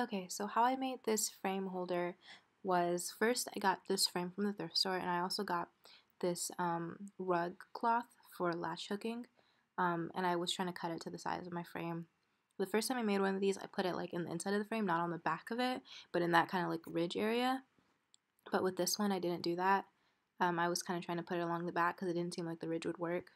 Okay, so how I made this frame holder was, first I got this frame from the thrift store, and I also got this rug cloth for latch hooking, and I was trying to cut it to the size of my frame. The first time I made one of these, I put it like in the inside of the frame, not on the back of it, but in that kind of like ridge area. But with this one, I didn't do that. I was kind of trying to put it along the back because it didn't seem like the ridge would work.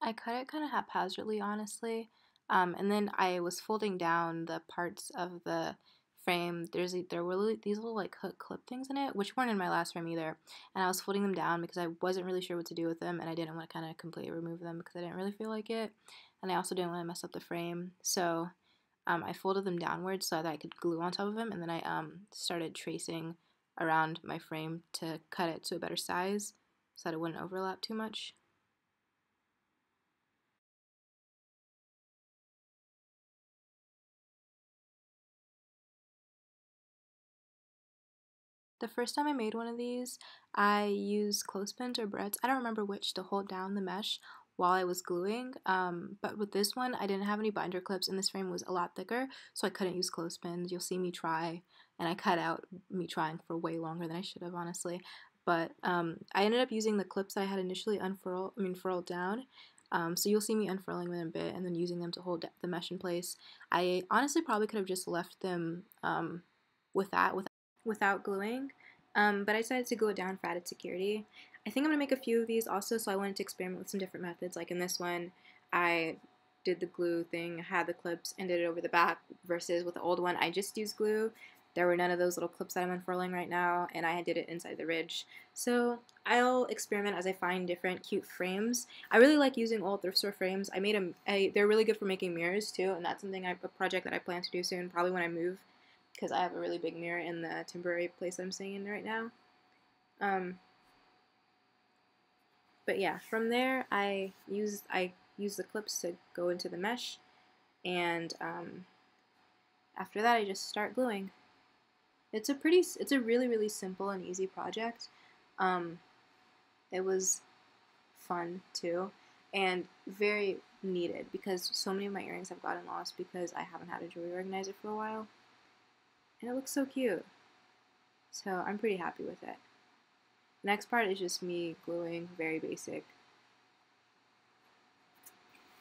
I cut it kind of haphazardly, honestly, and then I was folding down the parts of the frame. There were these little like hook clip things in it, which weren't in my last frame either, and I was folding them down because I wasn't really sure what to do with them, and I didn't want to kind of completely remove them because I didn't really feel like it, and I also didn't want to mess up the frame, so I folded them downwards so that I could glue on top of them, and then I started tracing around my frame to cut it to a better size so that it wouldn't overlap too much. The first time I made one of these, I used clothespins or barrettes, I don't remember which, to hold down the mesh while I was gluing, but with this one I didn't have any binder clips and this frame was a lot thicker, so I couldn't use clothespins. You'll see me try, and I cut out me trying for way longer than I should have, honestly, but I ended up using the clips that I had initially furled down, so you'll see me unfurling them a bit and then using them to hold the mesh in place. I honestly probably could have just left them without gluing, but I decided to glue it down for added security. I think I'm going to make a few of these also, so I wanted to experiment with some different methods. Like in this one, I did the glue thing, had the clips, and did it over the back, versus with the old one, I just used glue. There were none of those little clips that I'm unfurling right now, and I did it inside the ridge. So I'll experiment as I find different cute frames. I really like using old thrift store frames. I made them, they're really good for making mirrors too, and that's something a project that I plan to do soon, probably when I move, because I have a really big mirror in the temporary place I'm staying in right now. But yeah, from there I used the clips to go into the mesh, and after that I just start gluing. It's a really simple and easy project. It was fun too, and very needed because so many of my earrings have gotten lost because I haven't had a jewelry organizer for a while. And it looks so cute. So I'm pretty happy with it. The next part is just me gluing, very basic.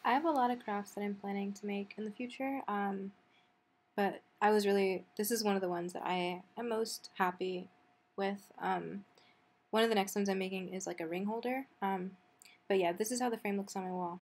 I have a lot of crafts that I'm planning to make in the future, but this is one of the ones that I am most happy with. One of the next ones I'm making is like a ring holder, but yeah, this is how the frame looks on my wall.